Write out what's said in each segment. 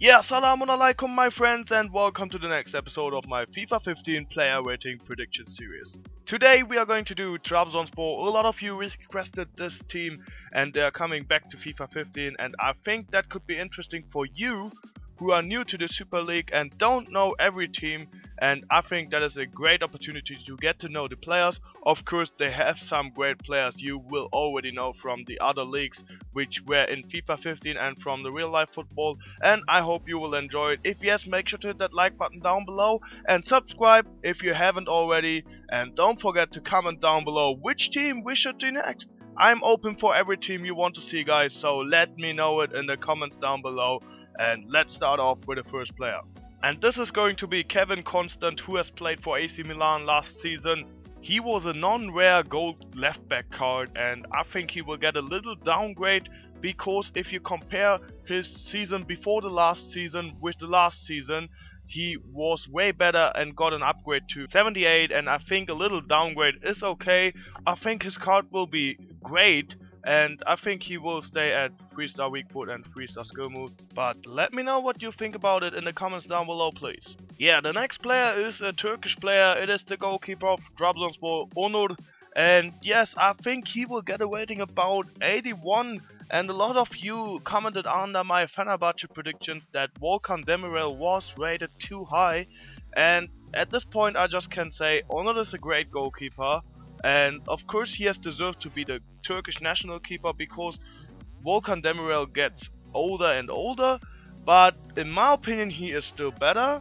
Yeah, Salamun alaikum my friends, and welcome to the next episode of my FIFA 15 player rating prediction series. Today we are going to do Trabzonspor. A lot of you requested this team and they are coming back to FIFA 15, and I think that could be interesting for you who are new to the Super League and don't know every team, and I think that is a great opportunity to get to know the players. Of course they have some great players you will already know from the other leagues which were in FIFA 15 and from the real life football, and I hope you will enjoy it. If yes, make sure to hit that like button down below and subscribe if you haven't already, and don't forget to comment down below which team we should do next. I'm open for every team you want to see guys, so let me know it in the comments down below. And let's start off with the first player. And this is going to be Kevin Constant, who has played for AC Milan last season. He was a non-rare gold left back card, and I think he will get a little downgrade, because if you compare his season before the last season with the last season, he was way better and got an upgrade to 78, and I think a little downgrade is okay. I think his card will be great, and I think he will stay at 3-star weak foot and 3-star skill move. But let me know what you think about it in the comments down below, please. Yeah, the next player is a Turkish player. It is the goalkeeper of Trabzonspor, Onur. And yes, I think he will get a rating about 81. And a lot of you commented under my Fenerbahce predictions that Volkan Demirel was rated too high. And at this point I just can say Onur is a great goalkeeper. And of course he has deserved to be the Turkish national keeper, because Volkan Demirel gets older and older, but in my opinion he is still better,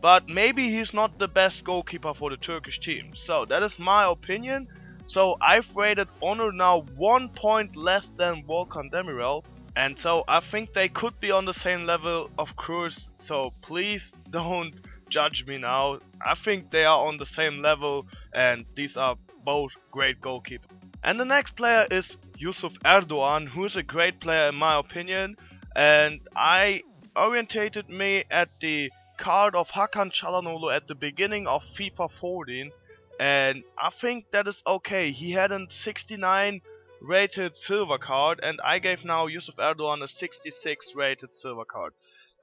but maybe he's not the best goalkeeper for the Turkish team. So that is my opinion. So I've rated Onur now 1 point less than Volkan Demirel, and so I think they could be on the same level, of course, so please don't judge me now. I think they are on the same level, and these are both great goalkeepers. And the next player is Yusuf Erdogan, who is a great player in my opinion, and I orientated me at the card of Hakan Çalhanoğlu at the beginning of FIFA 14, and I think that is okay. He had a 69 rated silver card, and I gave now Yusuf Erdogan a 66 rated silver card,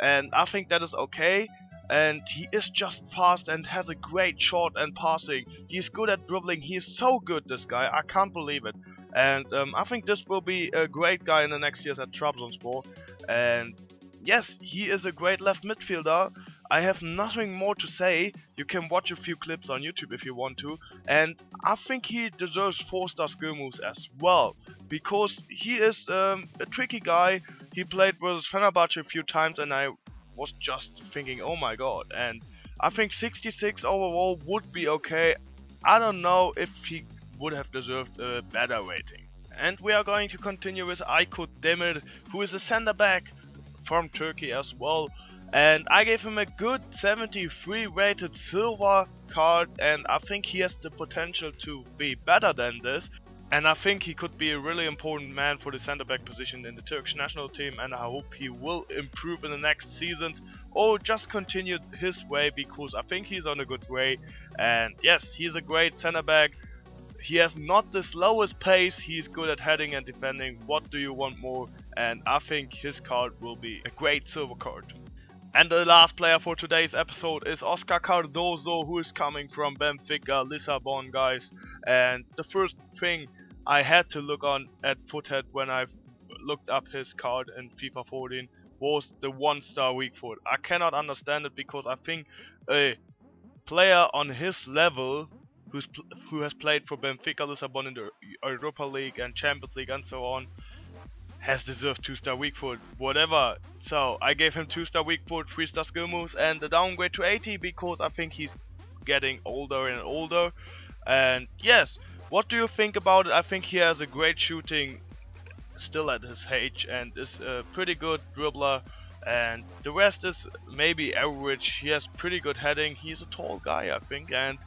and I think that is okay. And he is just fast and has a great shot and passing. He's good at dribbling. He is so good, this guy. I can't believe it. And I think this will be a great guy in the next years at Trabzonspor. And yes, he is a great left midfielder. I have nothing more to say. You can watch a few clips on YouTube if you want to. And I think he deserves 4-star skill moves as well, because he is a tricky guy. He played with Fenerbahce a few times, and I was just thinking, oh my god. And I think 66 overall would be okay. I don't know if he would have deserved a better rating. And we are going to continue with Aykut Demir, who is a center back from Turkey as well, and I gave him a good 73 rated silver card, and I think he has the potential to be better than this. And I think he could be a really important man for the centre-back position in the Turkish national team, and I hope he will improve in the next seasons or just continue his way, because I think he's on a good way. And yes, he's a great centre-back. He has not the slowest pace. He's good at heading and defending. What do you want more? And I think his card will be a great silver card. And the last player for today's episode is Oscar Cardozo, who is coming from Benfica, Lissabon, guys. And the first thing I had to look on at Foothead when I looked up his card in FIFA 14 was the 1-star weak foot. I cannot understand it, because I think a player on his level who has played for Benfica, Lissabon in the Europa League and Champions League and so on has deserved 2-star weak foot, whatever. So I gave him 2-star weak foot, 3-star skill moves, and the downgrade to 80, because I think he's getting older and older. And yes, what do you think about it? I think he has a great shooting still at his age, and is a pretty good dribbler, and the rest is maybe average. He has pretty good heading. He's a tall guy, I think, and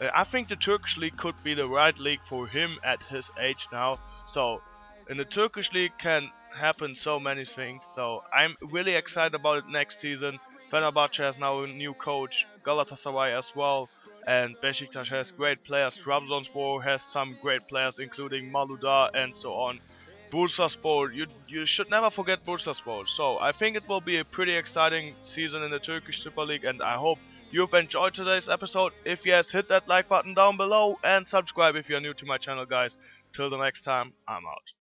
I think the Turkish league could be the right league for him at his age now. So in the Turkish league can happen so many things, so I'm really excited about it next season. Fenerbahce has now a new coach, Galatasaray as well, and Beşiktaş has great players. Trabzonspor has some great players, including Malouda and so on. Bursaspor. You should never forget Bursaspor. So I think it will be a pretty exciting season in the Turkish Super League, and I hope you've enjoyed today's episode. If yes, hit that like button down below and subscribe if you're new to my channel, guys. Till the next time, I'm out.